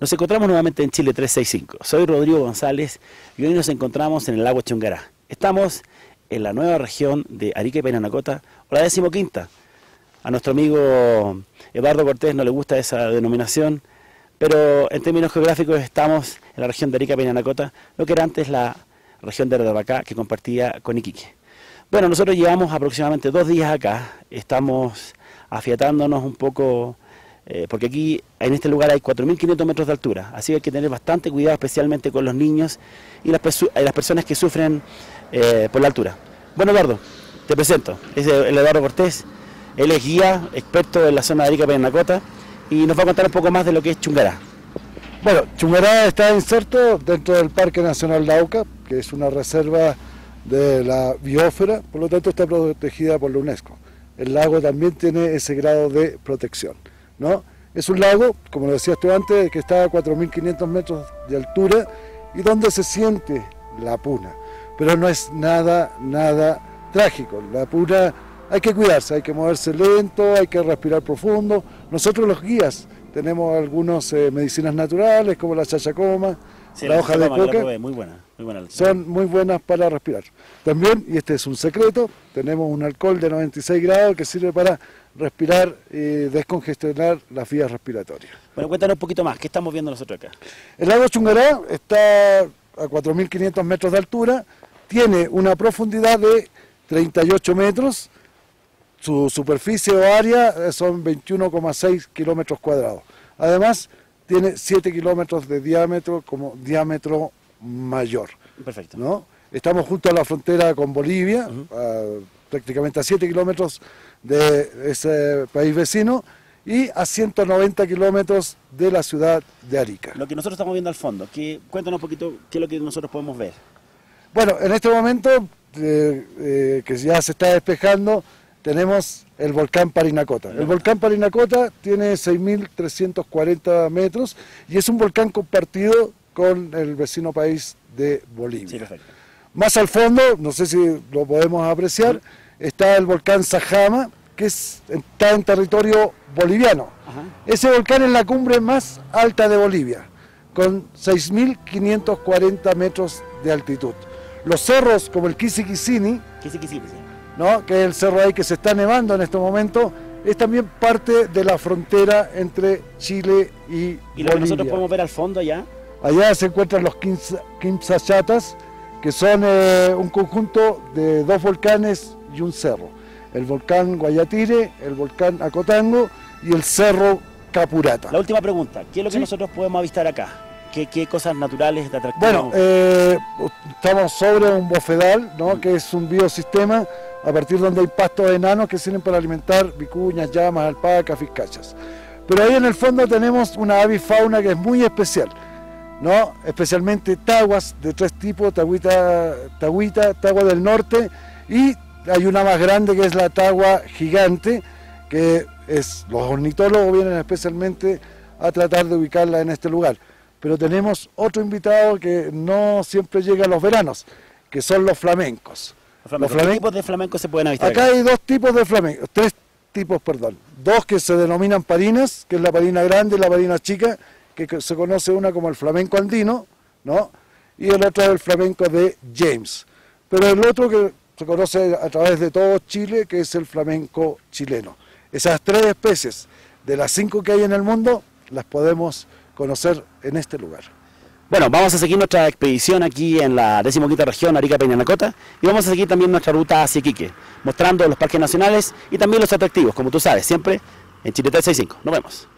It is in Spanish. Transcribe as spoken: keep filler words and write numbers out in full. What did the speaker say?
Nos encontramos nuevamente en Chile trescientos sesenta y cinco. Soy Rodrigo González y hoy nos encontramos en el lago Chungará. Estamos en la nueva región de Arica y Parinacota, o la decimoquinta. A nuestro amigo Eduardo Cortés no le gusta esa denominación, pero en términos geográficos estamos en la región de Arica y Parinacota, lo que era antes la región de Tarapacá, que compartía con Iquique. Bueno, nosotros llevamos aproximadamente dos días acá, estamos afiatándonos un poco. Eh, porque aquí, en este lugar, hay cuatro mil quinientos metros de altura, así que hay que tener bastante cuidado, especialmente con los niños y las, perso las personas que sufren eh, por la altura. Bueno, Eduardo, te presento, es el Eduardo Cortés, él es guía, experto en la zona de Arica y Parinacota, y nos va a contar un poco más de lo que es Chungará. Bueno, Chungará está inserto dentro del Parque Nacional Lauca, que es una reserva de la biosfera, por lo tanto está protegida por la UNESCO. El lago también tiene ese grado de protección, ¿no? Es un lago, como lo decías tú antes, que está a cuatro mil quinientos metros de altura y donde se siente la puna, pero no es nada, nada trágico. La puna hay que cuidarse, hay que moverse lento, hay que respirar profundo. Nosotros los guías tenemos algunas eh, medicinas naturales como la chayacoma, sí, la, la hoja de coca, probé, muy buena, muy buena. Son muy buenas para respirar. También, y este es un secreto, tenemos un alcohol de noventa y seis grados que sirve para respirar y descongestionar las vías respiratorias. Bueno, cuéntanos un poquito más, ¿qué estamos viendo nosotros acá? El lago Chungará está a cuatro mil quinientos metros de altura, tiene una profundidad de treinta y ocho metros, su superficie o área son veintiuno coma seis kilómetros cuadrados. Además, tiene siete kilómetros de diámetro como diámetro mayor. Perfecto. ¿No? Estamos junto a la frontera con Bolivia, uh-huh. a, prácticamente a siete kilómetros de ese país vecino y a ciento noventa kilómetros de la ciudad de Arica. Lo que nosotros estamos viendo al fondo, que, cuéntanos un poquito qué es lo que nosotros podemos ver. Bueno, en este momento, eh, eh, que ya se está despejando, tenemos el volcán Parinacota. El volcán Parinacota tiene seis mil trescientos cuarenta metros y es un volcán compartido con el vecino país de Bolivia. Sí, perfecto. Más al fondo, no sé si lo podemos apreciar, está el volcán Sajama, que es, está en territorio boliviano. Ajá. Ese volcán es la cumbre más alta de Bolivia, con seis mil quinientos cuarenta metros de altitud. Los cerros, como el Kisikisini, Kisikisini, sí. ¿no? que es el cerro ahí que se está nevando en este momento, es también parte de la frontera entre Chile y, ¿Y Bolivia. ¿Y lo que nosotros podemos ver al fondo allá? Allá se encuentran los Quimsachatas, que son eh, un conjunto de dos volcanes y un cerro. El volcán Guayatire, el volcán Acotango y el cerro Capurata. La última pregunta, ¿qué es lo que sí. nosotros podemos avistar acá? ¿Qué, qué cosas naturales de atractivo? Bueno, eh, estamos sobre un bofedal, ¿no? mm. que es un biosistema a partir donde hay pastos enanos que sirven para alimentar vicuñas, llamas, alpacas, fiscachas. Pero ahí en el fondo tenemos una avifauna que es muy especial, ¿no? Especialmente taguas de tres tipos, taguita, taguita, tagua del norte, y hay una más grande que es la tagua gigante, que es, los ornitólogos vienen especialmente a tratar de ubicarla en este lugar. Pero tenemos otro invitado que no siempre llega a los veranos, que son los flamencos. Los flamencos. Los flamen... ¿Qué tipos de flamencos se pueden avistar? Acá, acá hay dos tipos de flamencos, tres tipos, perdón. Dos que se denominan parinas, que es la parina grande y la parina chica, que se conoce una como el flamenco andino, ¿no? y el otro es el flamenco de James. Pero el otro que se conoce a través de todo Chile, que es el flamenco chileno. Esas tres especies, de las cinco que hay en el mundo, las podemos conocer en este lugar. Bueno, vamos a seguir nuestra expedición aquí en la decimoquinta región, Arica y Parinacota, y vamos a seguir también nuestra ruta hacia Iquique, mostrando los parques nacionales y también los atractivos, como tú sabes, siempre en Chile trescientos sesenta y cinco. Nos vemos.